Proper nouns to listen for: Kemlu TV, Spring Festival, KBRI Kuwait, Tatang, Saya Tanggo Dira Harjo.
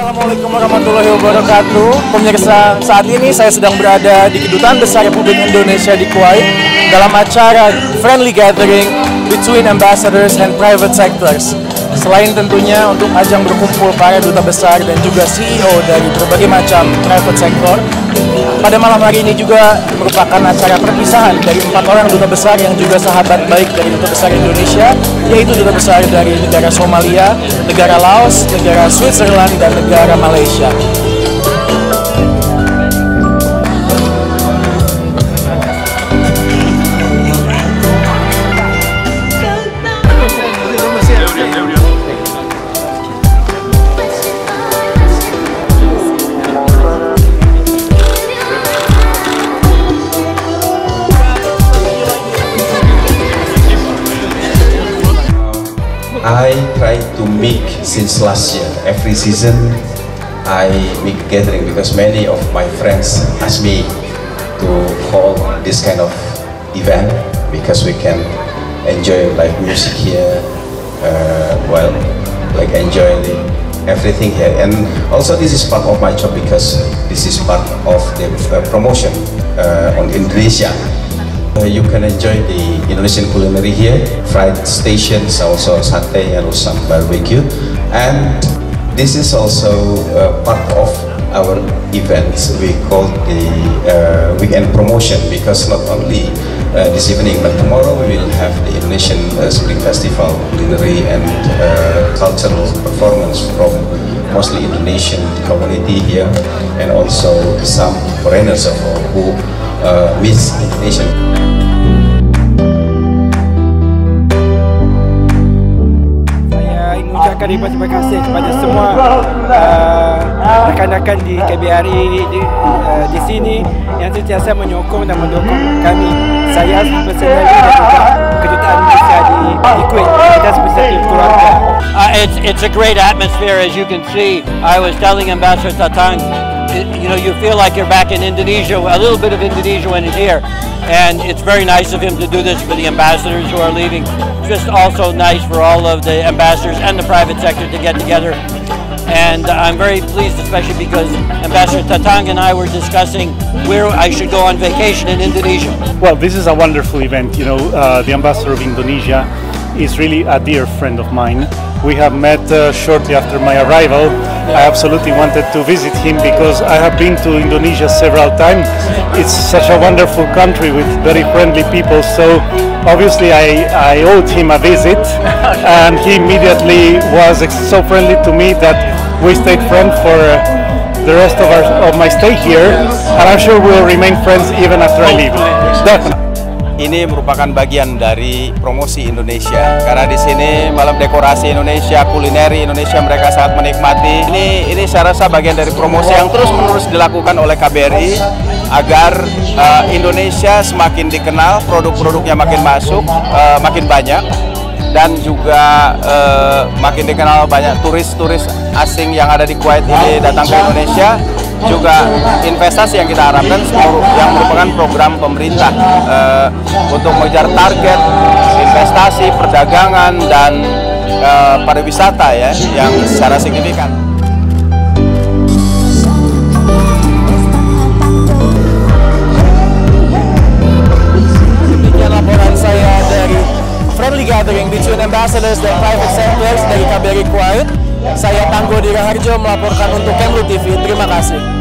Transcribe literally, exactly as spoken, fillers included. Assalamualaikum warahmatullahi wabarakatuh. Pemirsa, saat ini saya sedang berada di Kedutaan Besar Republik Indonesia di Kuwait dalam acara Friendly Gathering Between Ambassadors and Private Sectors. Selain tentunya untuk ajang berkumpul para duta besar dan juga C E O dari berbagai macam private sector, pada malam hari ini juga merupakan acara perpisahan dari empat orang duta besar yang juga sahabat baik dari duta besar Indonesia, yaitu duta besar dari negara Somalia, negara Laos, negara Switzerland, dan negara Malaysia. I try to make since last year. Every season I make a gathering because many of my friends ask me to hold this kind of event because we can enjoy like music here, uh, well, like enjoying everything here. And also this is part of my job because this is part of the promotion uh, on Indonesia. Uh, you can enjoy the Indonesian culinary here, fried stations, also satay and some barbecue. And this is also uh, part of our events we call the uh, weekend promotion, because not only uh, this evening but tomorrow we will have the Indonesian uh, Spring Festival culinary and uh, cultural performance from mostly Indonesian community here and also some foreigners of all who uh, miss Indonesia. Mengucapkan terima kasih kepada semua uh, rekan-rekan di K B R I di, uh, di sini yang sentiasa menyokong dan mendukung kami. Saya personally dan Kedutaan Malaysia di, di Kuwait, kita seperti keluarga. Uh, it's it's a great atmosphere, as you can see. I was telling Ambassador Tatang, it, you know, you feel like you're back in Indonesia, a little bit of Indonesia when it's here, and it's very nice of him to do this for the ambassadors who are leaving. Just also nice for all of the ambassadors and the private sector to get together, and I'm very pleased, especially because Ambassador Tatang and I were discussing where I should go on vacation in Indonesia. Well, this is a wonderful event. You know, uh, the ambassador of Indonesia is really a dear friend of mine. We have met uh, shortly after my arrival. I absolutely wanted to visit him because I have been to Indonesia several times. It's such a wonderful country with very friendly people, so obviously I, I owed him a visit, and he immediately was so friendly to me that we stayed friends for the rest of, our, of my stay here, and I'm sure we'll remain friends even after I leave. Definitely. Ini merupakan bagian dari promosi Indonesia, karena di sini malam dekorasi Indonesia, kulineri Indonesia mereka sangat menikmati. Ini ini saya rasa bagian dari promosi yang terus-menerus dilakukan oleh K B R I agar uh, Indonesia semakin dikenal, produk-produknya makin masuk, uh, makin banyak, dan juga uh, makin dikenal banyak turis-turis asing yang ada di Kuwait ini datang ke Indonesia. Juga investasi yang kita harapkan yang merupakan program pemerintah uh, untuk mengejar target investasi, perdagangan, dan uh, pariwisata ya yang secara signifikan. Demikian laporan saya dari Friendly Gathering Between Ambassadors dan Private Sectors dari K B R I Kuwait. Saya Tanggo Dira Harjo melaporkan untuk Kemlu T V. Terima kasih.